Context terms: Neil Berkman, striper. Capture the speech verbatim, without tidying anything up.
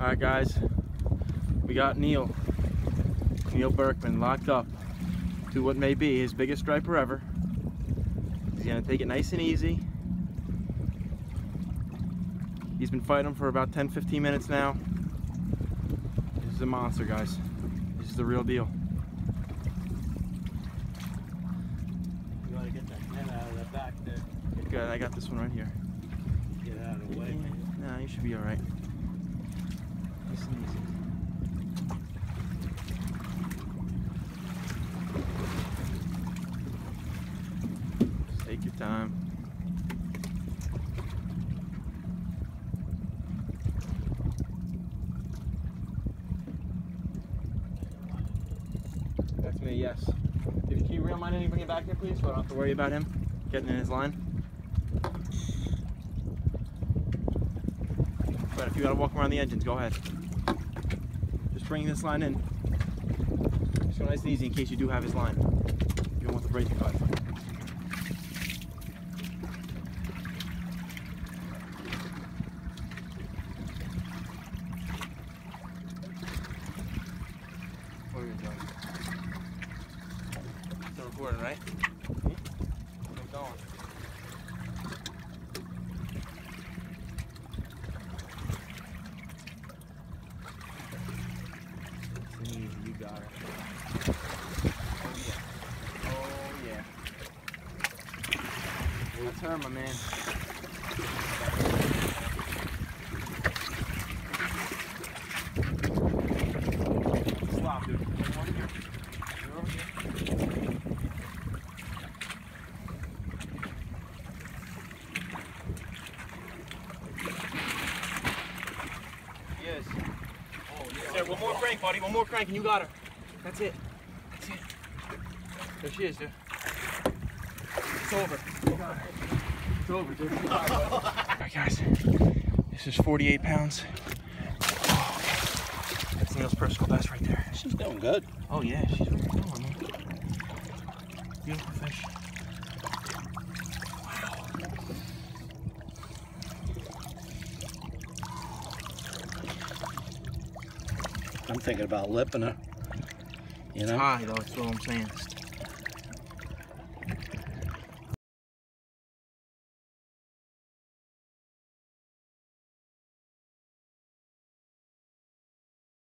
Alright guys, we got Neil, Neil Berkman locked up to what may be his biggest striper ever. He's going to take it nice and easy. He's been fighting him for about ten fifteen minutes now. This is a monster, guys. This is the real deal. You gotta get that net out of the back there. Good, I got this one right here. Get out of the way, man. Nah, you should be alright. Nice and easy. Take your time. That's me, yes. Can you reel mine in and bring it back here, please, so I don't have to worry about him getting in his line? But if you gotta walk around the engines, go ahead. Just bring this line in. Just go nice and easy in case you do have his line. You don't want the brake to cut. Still recording, right? Mm-hmm. Keep going. That's easy, you got it. Oh yeah. Oh yeah. That's her, my man. Slop, dude. Yes. Oh, yeah. There, one more crank, buddy. One more crank, and you got her. That's it. That's it. There she is, dude. It's over. You got her. It's over, dude. All right, all right, guys. This is forty-eight pounds. That's Neil's personal best right there. She's doing good. Oh yeah, she's really going, man. Beautiful fish. I'm thinking about lipping her. You know? It's high though, that's what I'm saying.